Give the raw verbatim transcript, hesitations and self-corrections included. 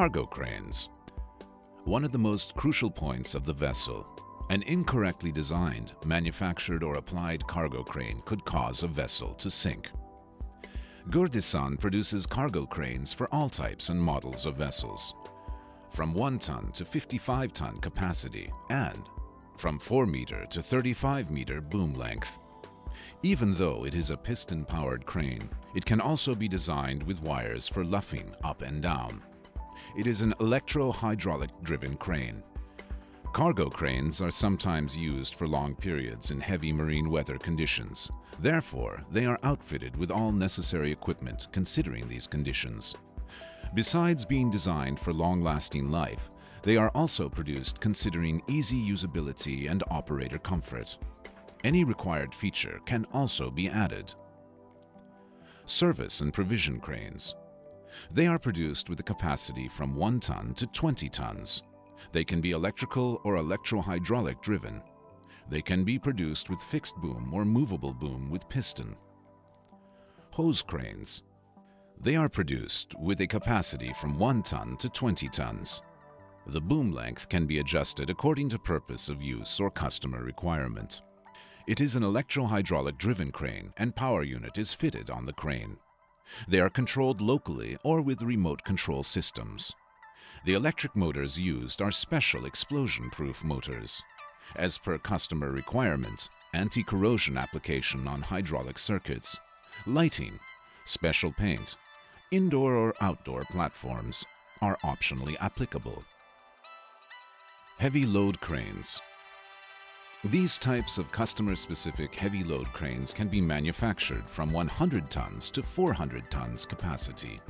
Cargo cranes. One of the most crucial points of the vessel. An incorrectly designed, manufactured or applied cargo crane could cause a vessel to sink. Gürdesan produces cargo cranes for all types and models of vessels, from one ton to fifty-five ton capacity and from four meter to thirty-five meter boom length. Even though it is a piston-powered crane, it can also be designed with wires for luffing up and down. It is an electro-hydraulic-driven crane. Cargo cranes are sometimes used for long periods in heavy marine weather conditions. Therefore, they are outfitted with all necessary equipment considering these conditions. Besides being designed for long-lasting life, they are also produced considering easy usability and operator comfort. Any required feature can also be added. Service and provision cranes. They are produced with a capacity from one ton to twenty tons. They can be electrical or electro-hydraulic driven. They can be produced with fixed boom or movable boom with piston. Hose cranes. They are produced with a capacity from one ton to twenty tons. The boom length can be adjusted according to purpose of use or customer requirement. It is an electro-hydraulic driven crane and power unit is fitted on the crane. They are controlled locally or with remote control systems. The electric motors used are special explosion-proof motors. As per customer requirement, anti-corrosion application on hydraulic circuits, lighting, special paint, indoor or outdoor platforms are optionally applicable. Heavy load cranes. These types of customer-specific heavy load cranes can be manufactured from one hundred tons to four hundred tons capacity.